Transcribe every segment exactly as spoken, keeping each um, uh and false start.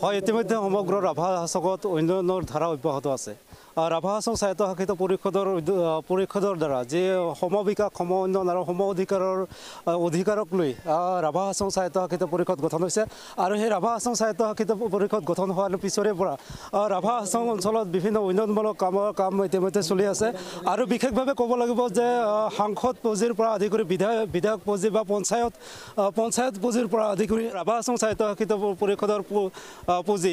হয়, ইতিমধ্যে সমগ্ৰ ৰাভা হাছঙত উন্নয়নৰ ধাৰা অব্যাহত আছে। ৰাভা হাছং স্বায়ত্তশাসিত পৰিষদৰ পৰিষদৰ দ্বাৰা যে সমবিকাশ, সম উন্নয়ন আৰু সম অধিকাৰৰ অধিকাৰক লৈ ৰাভা হাছং স্বায়ত্তশাসিত পৰিষদ গঠন হৈছে। আৰু সেই ৰাভা হাছং স্বায়ত্তশাসিত পৰিষদ গঠন হোৱাৰ পিছৰে পৰা ৰাভা হাছং অঞ্চলত বিভিন্ন উন্নয়নমূলক কামৰ কাম ইতিমধ্যে চলি আছে। আৰু বিশেষভাৱে ক'ব লাগিব যে সাংসদ পৰ্যায়ৰ পৰা আদি কৰি বিধায়ক বিধায়ক পৰ্যায় বা পঞ্চায়ত পঞ্চায়ত পৰ্যায়ৰ পৰা আদি কৰি ৰাভা হাছং স্বায়ত্তশাসিত পৰিষদৰ পুঁজি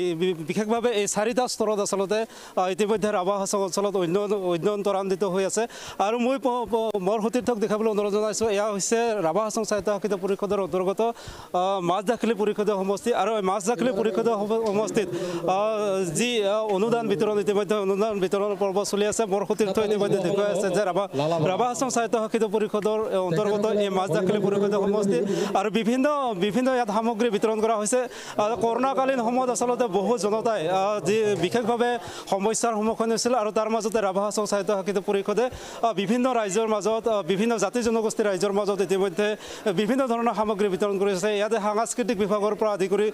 বিশেষভাৱে এই চাৰিটা স্তৰত আচলতে ইতিমধ্যে ৰাভা হাছং অঞ্চলত উন্নয়ন উন্নয়ন ত্বৰান্বিত হৈ আছে। আৰু মই মোৰ সতীৰ্থক দেখাবলৈ অনুৰোধ জনাইছোঁ, এয়া হৈছে ৰাভা হাছং স্বায়ত্তশাসিত পৰিষদৰ অন্তৰ্গত মাজদাখিলি পৰিষদ সমষ্টি। আৰু মাজদাখিলি পৰিষদ সমষ্টিত যি অনুদান বিতৰণ, ইতিমধ্যে অনুদান বিতৰণৰ পৰ্ব চলি আছে। মোৰ সতীৰ্থ ইতিমধ্যে দেখুৱাই আছে যে ৰাভা ৰাভা হাছং স্বায়ত্তশাসিত পৰিষদৰ অন্তৰ্গত এই মাজদাখিলি পৰিষদ সমষ্টি আৰু বিভিন্ন বিভিন্ন ইয়াত সামগ্ৰী বিতৰণ কৰা হৈছে। কৰোণাকালীন সময়ত আচলতে বহু জনতাই যি বিশেষভাৱে সমস্যাৰ সন্মুখীন হৈছিল, আৰু তাৰ মাজতে ৰাভা হাছং স্বায়ত্তশাসিত পৰিষদে বিভিন্ন ৰাইজৰ মাজত, বিভিন্ন জাতি জনগোষ্ঠীৰ ৰাইজৰ মাজত ইতিমধ্যে বিভিন্ন ধৰণৰ সামগ্ৰী বিতৰণ কৰিছে। ইয়াতে সাংস্কৃতিক বিভাগৰ পৰা আদি কৰি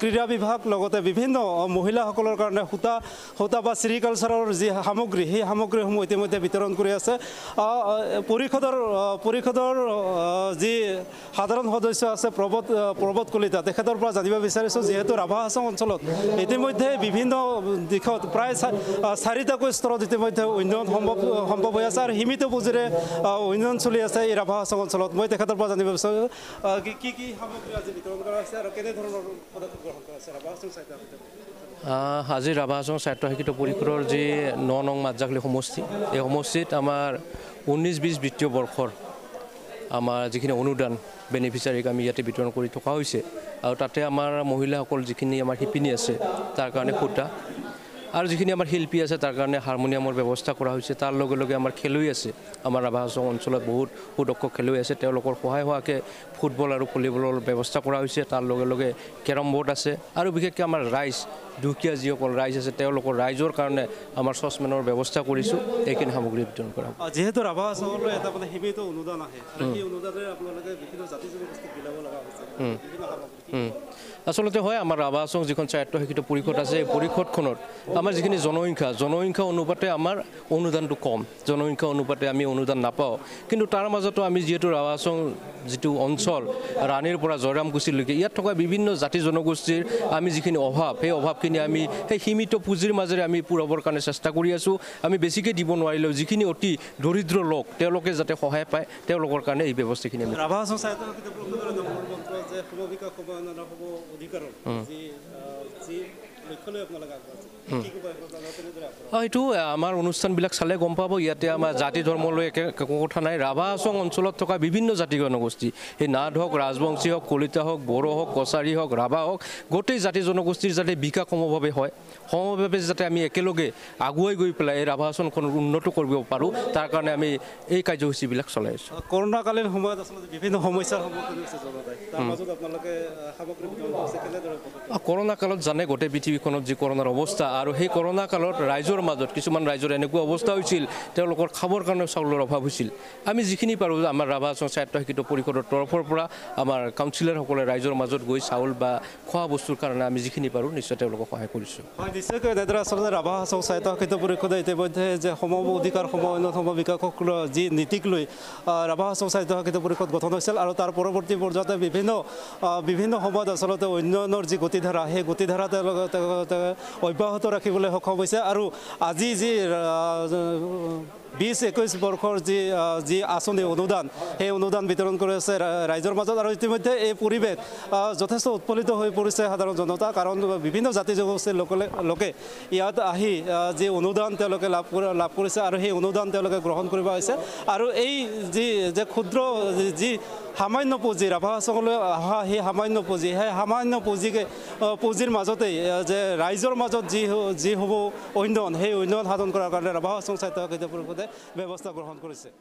ক্ৰীড়া বিভাগ, লগতে বিভিন্ন মহিলাসকলৰ কাৰণে সূতা সূতা বা ছেৰিকালচাৰৰ যি সামগ্ৰী, সেই সামগ্ৰীসমূহ ইতিমধ্যে বিতৰণ কৰি আছে। পৰিষদৰ পৰিষদৰ যি সাধাৰণ সদস্য আছে প্ৰবোধ প্ৰবোধ কলিতা, তেখেতৰ পৰা জানিব বিচাৰিছোঁ, যিহেতু ৰাভা হাছং অঞ্চলত ইতিমধ্যে বিভিন্ন দিশত প্ৰায় চাৰিটাকৈ স্তৰত ইতিমধ্যে উন্নয়ন সম্ভৱ সম্ভৱ হৈ আছে আৰু সীমিত পুঁজিৰে উন্নয়ন চলি আছে এই ৰাভা হাছং অঞ্চলত। মই তেখেতৰ পৰা জানিব বিচাৰোঁ কি কি সামগ্ৰী আজি বিতৰণ কৰা হৈছে আৰু কেনেধৰণৰ পদক্ষেপ গ্ৰহণ কৰা হৈছে ৰাভা হাছং স্বায়ত্তশাসিত পৰিষদত। আজি ৰাভা হাছং স্বায়ত্তশাসিত পৰিষদৰ যি ন নং মাজদাখিলি সমষ্টি, এই সমষ্টিত আমাৰ ঊনৈছ বিছ বিত্তীয় বৰ্ষৰ আমাৰ যিখিনি অনুদান বেনিফিচিয়াৰীক আমি ইয়াতে বিতৰণ কৰি থকা হৈছে। আৰু তাতে আমাৰ মহিলাসকল যিখিনি আমাৰ শিপিনী আছে তাৰ কাৰণে সূতা, আৰু যিখিনি আমাৰ শিল্পী আছে তাৰ কাৰণে হাৰমনিয়ামৰ ব্যৱস্থা কৰা হৈছে। তাৰ লগে লগে আমাৰ খেলুৱৈ আছে, আমাৰ ৰাভা হাছং অঞ্চলত বহুত সুদক্ষ খেলুৱৈ আছে, তেওঁলোকৰ সহায় হোৱাকৈ ফুটবল আৰু ভলীবলৰ ব্যৱস্থা কৰা হৈছে। তাৰ লগে লগে কেৰম বৰ্ড আছে, আৰু বিশেষকৈ আমাৰ ৰাইজ, দুখীয়া যিসকল ৰাইজ আছে তেওঁলোকৰ ৰাইজৰ কাৰণে আমাৰ চচমেনৰ ব্যৱস্থা কৰিছোঁ। এইখিনি সামগ্ৰী বিতৰণ কৰা হয়। যিহেতু ৰাভা হাছঙলৈ এটা মানে সীমিত অনুদান আহে, সেই অনুদানেৰে আপোনালোকে বিভিন্ন জাতি জনগোষ্ঠীক বিলাব লগা হৈছে। আচলতে হয়, আমাৰ ৰাভা হাছং যিখন স্বায়ত্তশাসিত পৰিষদ আছে, এই পৰিষদখনত আমাৰ যিখিনি জনসংখ্যা, জনসংখ্যা অনুপাতে আমাৰ অনুদানটো কম, জনসংখ্যা অনুপাতে আমি অনুদান নাপাওঁ। কিন্তু তাৰ মাজতো আমি যিহেতু ৰাভা হাছং যিটো অঞ্চল, ৰাণীৰ পৰা জয়ৰামকুছিলৈকে ইয়াত থকা বিভিন্ন জাতি জনগোষ্ঠীৰ আমি যিখিনি অভাৱ, সেই অভাৱখিনি আমি সেই সীমিত পুঁজিৰ মাজেৰে আমি পূৰাবৰ কাৰণে চেষ্টা কৰি আছোঁ। আমি বেছিকৈ দিব নোৱাৰিলেও যিখিনি অতি দৰিদ্ৰ লোক তেওঁলোকে যাতে সহায় পায়, তেওঁলোকৰ কাৰণে এই ব্যৱস্থাখিনি আমি ৰাভা হাছং স্বায়ত্তশাসিত পৰিষদৰ এইটো আমাৰ অনুষ্ঠানবিলাক চালে গম পাব। ইয়াতে আমাৰ জাতি ধৰ্মলৈ একে একো কথা নাই। ৰাভা হাছং অঞ্চলত থকা বিভিন্ন জাতি জনগোষ্ঠী, সেই নাথ হওক, ৰাজবংশী হওক, কলিতা হওক, বড়ো হওক, কছাৰী হওক, ৰাভা হওক, গোটেই জাতি জনগোষ্ঠীৰ যাতে বিকাশ সমভাৱে হয়, সমভাৱে যাতে আমি একেলগে আগুৱাই গৈ পেলাই এই ৰাভা হাছংখন উন্নত কৰিব পাৰোঁ, তাৰ কাৰণে আমি এই কাৰ্যসূচীবিলাক চলাই আছোঁ। কৰোণাকালীন সময়ত আচলতে বিভিন্ন সমস্যাৰ সন্মুখীন হৈছে জনতাই, তাৰ মাজত আপোনালোকে সামগ্ৰী বিতৰণ কৰিছে কেনেদৰে? কৰোণা কালত জানে গোটেই পৃথিৱীখনত যি কৰোণাৰ অৱস্থা, আৰু সেই কৰোণা কালত ৰাইজৰ মাজত কিছুমান ৰাইজৰ এনেকুৱা অৱস্থা হৈছিল, তেওঁলোকৰ খাবৰ কাৰণে চাউলৰ অভাৱ হৈছিল। আমি যিখিনি পাৰোঁ আমাৰ ৰাভা হাছং স্বায়ত্তশাসিত পৰিষদৰ তৰফৰ পৰা আমাৰ কাউঞ্চিলৰসকলে ৰাইজৰ মাজত গৈ চাউল বা খোৱা বস্তুৰ কাৰণে আমি যিখিনি পাৰোঁ নিশ্চয় তেওঁলোকক সহায় কৰিছোঁ। হয়, নিশ্চয়কৈ এনেদৰে আচলতে ৰাভা হাছং স্বায়ত্তশাসিত পৰিষদে ইতিমধ্যে যে সম অধিকাৰ, সম উন্নয়ন, সম বিকাশক যি নীতিক লৈ ৰাভা হাছং স্বায়ত্তশাসিত পৰিষদ গঠন হৈছিল, আৰু তাৰ পৰৱৰ্তী পৰ্যায়তে বিভিন্ন বিভিন্ন সময়ত আচলতে উন্নয়নৰ যি গতিধাৰা, সেই গতিধাৰা তেওঁলোকে অব্যাহত ৰাখিবলৈ সক্ষম হৈছে। আৰু আজি যি বিছ একৈছ বৰ্ষৰ যি যি আঁচনি অনুদান, সেই অনুদান বিতৰণ কৰি আছে ৰাইজৰ মাজত। আৰু ইতিমধ্যে এই পৰিৱেশ যথেষ্ট উৎফুল্লিত হৈ পৰিছে সাধাৰণ জনতা, কাৰণ বিভিন্ন জাতি জনগোষ্ঠীৰ লোকলে লোকে ইয়াত আহি যি অনুদান তেওঁলোকে লাভ লাভ কৰিছে, আৰু সেই অনুদান তেওঁলোকে গ্ৰহণ কৰিব হৈছে। আৰু এই যি যে ক্ষুদ্ৰ যি সামান্য পুঁজি ৰাভা হাছঙলৈ অহা, সেই সামান্য পুঁজি, সেই সামান্য পুঁজিকে পুঁজিৰ মাজতেই যে ৰাইজৰ মাজত যি যি হ'ব উন্নয়ন, সেই উন্নয়ন সাধন কৰাৰ কাৰণে ৰাভা হাছং স্বায়ত্তশাসিত পৰিষদে ব্যৱস্থা গ্ৰহণ কৰিছে।